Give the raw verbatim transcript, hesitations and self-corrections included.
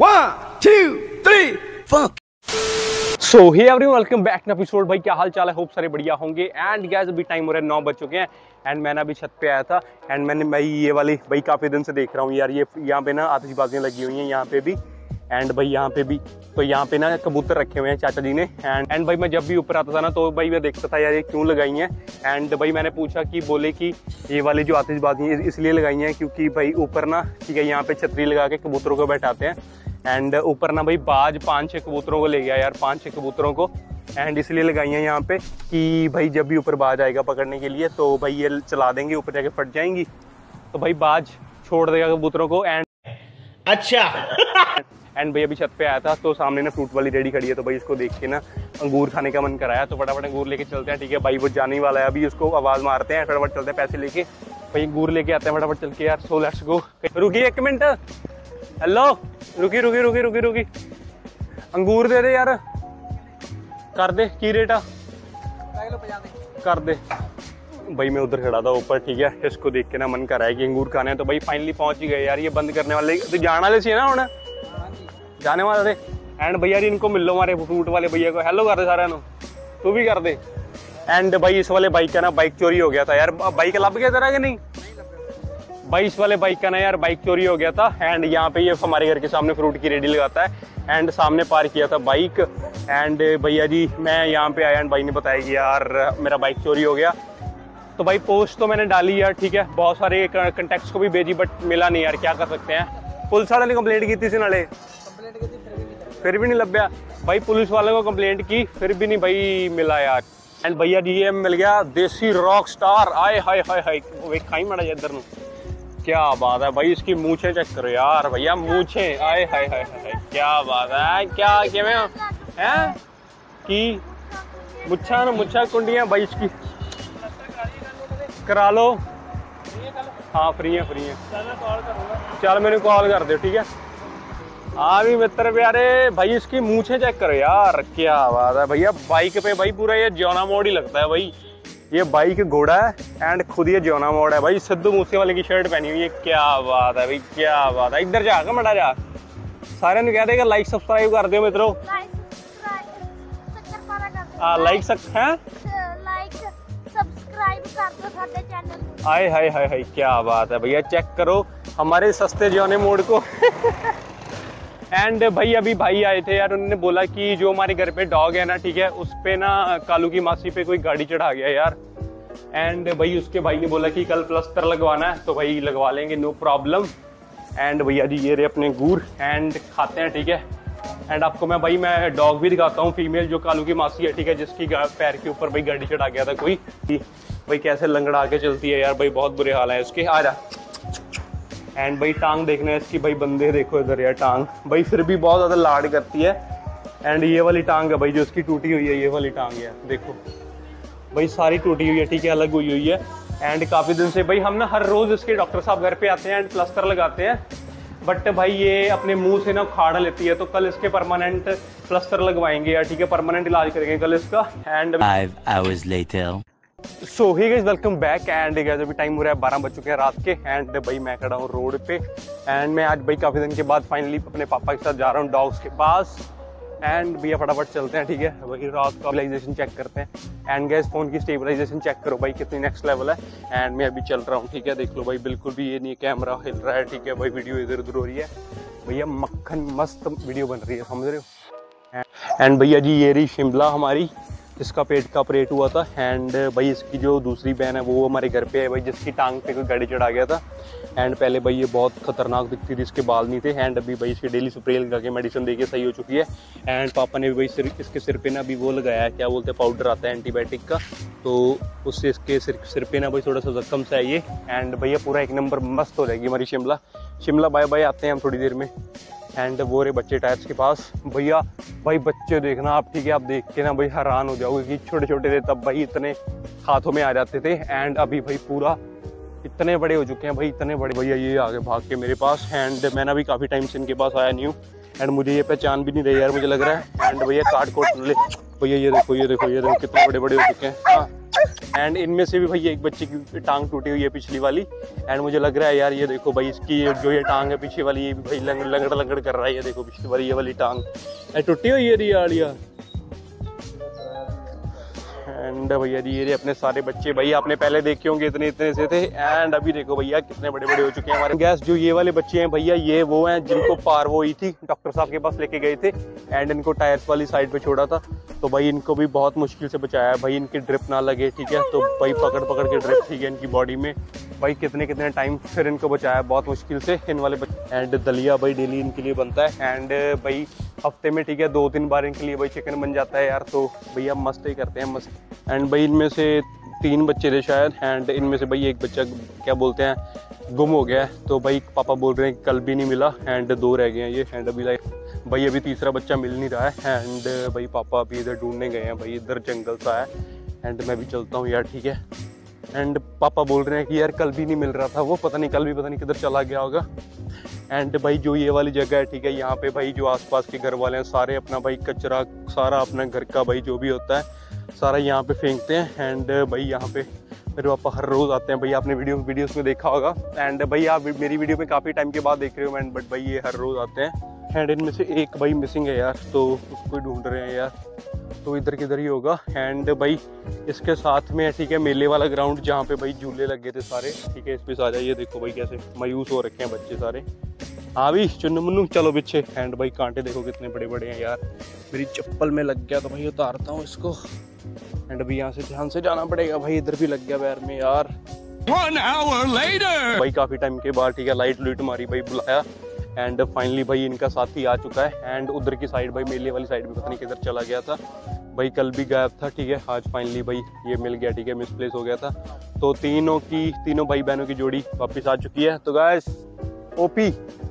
One, two, three, fuck. So hey everyone, welcome back to episode. भाई क्या हाल चाल है, होप सारे बढ़िया होंगे। एंड गाइस अभी टाइम हो रहा है, नौ बज चुके हैं। एंड मैंने अभी छत पे आया था एंड मैंने भाई ये वाली भाई काफ़ी दिन से देख रहा हूँ यार, ये यहाँ पे ना आतिशबाजियाँ लगी हुई हैं, यहाँ पे भी एंड भाई यहाँ पे भी। तो यहाँ पे ना कबूतर रखे हुए हैं चाचा जी ने। एंड एंड भाई मैं जब भी ऊपर आता था ना तो भाई मैं देखता था यार ये क्यों लगाई हैं। एंड भाई मैंने पूछा कि बोले कि ये वाली जो आतिशबाजियाँ इसलिए लगाई हैं क्योंकि भाई ऊपर ना ठीक है यहाँ पे छतरी लगा के कबूतरों को बैठाते हैं। एंड ऊपर ना भाई बाज पाँच छः कबूतरों को ले गया यार, पाँच छः कबूतरों को। एंड इसलिए लगाई हैं यहाँ पे कि भाई जब भी ऊपर बाज आएगा पकड़ने के लिए तो भाई ये चला देंगे, ऊपर जाके फट जाएंगी तो भाई बाज छोड़ देगा कबूतरों को। एंड अच्छा एंड भाई अभी छत पे आया था तो सामने ना फ्रूट वाली रेडी खड़ी है, तो भाई इसको देख के ना अंगूर खाने का मन कराया तो फटाफट अंगूर लेके चलते हैं। ठीक है भाई वो जाने वाला है, अभी उसको आवाज़ मारते हैं, फटाफट चलते हैं पैसे लेके, भाई अंगूर लेके आते हैं फटाफट चल के यार। So let's go. रुकिए एक मिनट, हेलो रुकी रुकी रुकी रुकी रुकी अंगूर दे दे यार, कर दे की रेट आ कर दे। भाई मैं उधर खड़ा था ऊपर, ठीक है इसको देख के ना मन कराया कि अंगूर खाने हैं तो भाई फाइनली पहुंच ही गए यार। ये बंद करने वाले तो जाने वाले थे ना, होना जाने वाले थे। एंड भैया इनको मिलो, हमारे फ्रूट वाले भैया को हेलो कर दे सारा, तू भी कर दे। एंड भाई इस वाले बाइक का ना बाइक चोरी हो गया था यार, बाइक लभ गया तेरा कि नहीं? भाई इस वाले बाइक का ना यार बाइक चोरी हो गया था। एंड यहाँ पे ये हमारे घर के सामने फ्रूट की रेडी लगाता है एंड सामने पार्क किया था बाइक। एंड भैया जी मैं यहाँ पे आया एंड भाई ने बताया कि यार मेरा बाइक चोरी हो गया। तो भाई पोस्ट तो मैंने डाली यार, ठीक है बहुत सारे कंटेक्ट्स को भी भेजी बट मिला नहीं यार, क्या कर सकते हैं। पुलिस वाले ने कंप्लेंट की थी, नाले फिर भी नहीं लभ्या भाई, पुलिस वाले को कंप्लेंट की फिर भी नहीं भाई मिला यार। एंड भैया जी ये मिल गया देसी रॉक स्टार, आए हाय हाय हाय खाई माड़ा जी इधर न, क्या बात है भाई। इसकी मूछें चेक करो यार भैया, मूछें आए हाय हाय हाय क्या बात है, क्या किमें हैं कि मुच्छा ना मुच्छा कुंडियाँ भाई इसकी। करा लो हाँ, फ्री है फ्री है, चल मैंने कॉल कर दो ठीक है। हाँ भी मित्र प्यारे भाई इसकी मूछें चेक करो यार, क्या बात है भैया। बाइक पे भाई पूरा ये जौना मोड़ ही लगता है भाई, ये बाइक घोड़ा है एंड खुद ये जौना मोड़ है भाई। सिद्धू मूसेवाले की शर्ट पहनी हुई है, क्या बात है भाई क्या बात है। इधर जाकर मटा जा, सारे ने कह देगा लाइक सब्सक्राइब कर दो मित्रों, लाइक सब्सक्राइब कर दो साडे चैनल को। हाय हाय हाय हाय क्या बात है भैया, चेक करो हमारे सस्ते जौने मोड़ को। एंड भाई अभी भाई आए थे यार, उन्होंने बोला कि जो हमारे घर पे डॉग है ना ठीक है उस पे ना कालू की मासी पे कोई गाड़ी चढ़ा गया यार। एंड भाई उसके भाई ने बोला कि कल प्लास्टर लगवाना है तो भाई लगवा लेंगे, नो प्रॉब्लम। एंड भैया जी ये रहे अपने अंगूर एंड खाते हैं ठीक है। एंड आपको मैं भाई मैं डॉग भी दिखाता हूँ फीमेल जो कालू की मासी है ठीक है, जिसकी पैर के ऊपर भाई गाड़ी चढ़ा गया था कोई, भाई कैसे लंगड़ा के चलती है यार भाई, बहुत बुरे हाल है इसके। आ जा। एंड भाई टांग देखना है इसकी भाई, बंदे देखो इधर यार टांग, भाई फिर भी बहुत ज़्यादा लाड़ करती है। एंड ये वाली टांग है भाई जो इसकी टूटी हुई है, ये वाली टांग है देखो भाई सारी टूटी हुई है ठीक है, अलग हुई हुई है। एंड काफ़ी दिन से भाई हम ना हर रोज़ इसके डॉक्टर साहब घर पे आते हैं एंड प्लास्टर लगाते हैं बट भाई ये अपने मुँह से ना उखाड़ लेती है, तो कल इसके परमानेंट प्लास्टर लगवाएंगे यार ठीक है, परमानेंट इलाज करेंगे कल इसका। And so hi guys welcome back. And guys अभी टाइम हो रहा है, बारह बज चुके हैं रात के। एंड भाई मैं खड़ा हूँ रोड पे एंड मैं आज भाई काफ़ी दिन के बाद फाइनली अपने पापा के साथ जा रहा हूँ डॉग्स के पास। एंड भैया फटाफट चलते हैं ठीक है, वही रात का स्टेबलाइजेशन चेक करते हैं। एंड गाइस फ़ोन की स्टेबलाइजेशन चेक करो भाई कितनी नेक्स्ट लेवल है। एंड मैं अभी चल रहा हूँ ठीक है, देख लो भाई बिल्कुल भी ये नहीं कैमरा हिल रहा है ठीक है भाई, वीडियो इधर उधर हो रही है भैया, मक्खन मस्त वीडियो बन रही है समझ रहे हो। एंड भैया जी ये रही शिमला हमारी, इसका पेट का ऑपरेट हुआ था। एंड भाई इसकी जो दूसरी बहन है वो हमारे घर पे है भाई, जिसकी टांग पे कोई गाड़ी चढ़ा गया था। एंड पहले भाई ये बहुत खतरनाक दिखती थी, इसके बाल नहीं थे। एंड अभी भाई इसकी डेली स्प्रे लगा के मेडिसिन देके सही हो चुकी है। एंड पापा ने भी भाई सिर इसके सिर पे ना अभी वो लगाया है, क्या बोलते हैं पाउडर आता है एंटीबायोटिक का, तो उससे इसके सिर सिर पे ना भाई थोड़ा सा जख्म से आइए। एंड भैया पूरा एक नंबर मस्त हो जाएगी हमारी शिमला। शिमला बाय बाय, आते हैं हम थोड़ी देर में। एंड वो रहे बच्चे टायर्स के पास भैया, भाई बच्चे देखना आप ठीक है, आप देख के ना भाई हैरान हो जाओगे कि छोटे छोटे थे तब भाई इतने हाथों में आ जाते थे एंड अभी भाई पूरा इतने बड़े हो चुके हैं भाई, इतने बड़े भैया ये आगे भाग के मेरे पास। एंड मैंने भी काफ़ी टाइम से इनके पास आया नहीं हूँ एंड मुझे ये पहचान भी नहीं रही यार मुझे लग रहा है। एंड भैया काट कोट ले भैया, ये देखो ये देखो ये देखो कितने बड़े बड़े हो चुके हैं। हाँ एंड इनमें से भी भाई एक बच्चे की टांग टूटी हुई है पिछली वाली, एंड मुझे लग रहा है यार ये देखो भाई इसकी जो ये टांग है पीछे वाली ये भी भाई लंगड़ लंगड़ लंगड़ कर रहा है, ये देखो पिछली वाली ये वाली टांग टूटी हुई है यार यार। एंड भैया जी ये अपने सारे बच्चे भाई आपने पहले देखे होंगे, इतने इतने से थे एंड अभी देखो भैया कितने बड़े बड़े हो चुके हैं हमारे गैस। जो ये वाले बच्चे हैं भैया ये वो हैं जिनको पार्वो हुई थी, डॉक्टर साहब के पास लेके गए थे एंड इनको टायर्स वाली साइड पे छोड़ा था, तो भाई इनको भी बहुत मुश्किल से बचाया भाई, इनकी ड्रिप ना लगे ठीक है, तो भाई पकड़ पकड़ के ड्रिप ठीक है इनकी बॉडी में भाई, कितने कितने टाइम फिर इनको बचाया बहुत मुश्किल से इन वाले। एंड दलिया भाई डेली इनके लिए बनता है एंड भाई हफ्ते में ठीक है दो तीन बार इनके लिए भाई चिकन बन जाता है यार, तो भैया मस्त ही करते हैं मस्त। एंड भाई इनमें से तीन बच्चे थे शायद एंड इनमें से भाई एक बच्चा क्या बोलते हैं गुम हो गया है, तो भाई पापा बोल रहे हैं कल भी नहीं मिला एंड दो रह गए हैं ये, एंड अभी लाइक भाई अभी तीसरा बच्चा मिल नहीं रहा है एंड भाई पापा अभी इधर ढूंढने गए हैं भाई, इधर जंगल सा है एंड मैं भी चलता हूँ यार ठीक है। एंड पापा बोल रहे हैं कि यार कल भी नहीं मिल रहा था वो, पता नहीं कल भी पता नहीं किधर चला गया होगा। एंड भाई जो ये वाली जगह है ठीक है, यहाँ पे भाई जो आसपास के घर वाले हैं सारे अपना भाई कचरा सारा अपना घर का भाई जो भी होता है सारा यहाँ पे फेंकते हैं, एंड भाई यहाँ पे मेरे पापा हर रोज़ आते हैं भाई, आपने वीडियो वीडियोस में देखा होगा एंड भाई आप मेरी वीडियो में काफ़ी टाइम के बाद देख रहे हो एंड बट भाई ये हर रोज़ आते हैं। एंड इनमें से एक भाई मिसिंग है यार, तो उसको ढूंढ रहे हैं यार, तो इधर किधर ही होगा। एंड भाई इसके साथ में ठीक है मेले वाला ग्राउंड जहाँ पे भाई झूले लगे थे सारे ठीक है, इस पे आ जाइए, देखो भाई कैसे मायूस हो रखे हैं बच्चे सारे। हाँ भी चुन्नू मुन्नू चलो पीछे। एंड भाई कांटे देखो कितने बड़े बड़े हैं यार, मेरी चप्पल में लग गया तो भाई उतारता हूँ इसको। एंड भाई यहाँ से ध्यान से जाना पड़ेगा भाई, इधर भी लग गया पैर में यार। भाई काफ़ी टाइम के बाद ठीक है लाइट लुइट मारी भाई, बुलाया एंड फाइनली भाई इनका साथी आ चुका है। एंड उधर की साइड भाई मेले वाली साइड में पता नहीं किधर चला गया था भाई, कल भी गायब था ठीक है, आज फाइनली भाई ये मिल गया ठीक है, मिसप्लेस हो गया था। तो तीनों की तीनों भाई बहनों की जोड़ी वापस आ चुकी है। तो गाइस ओपी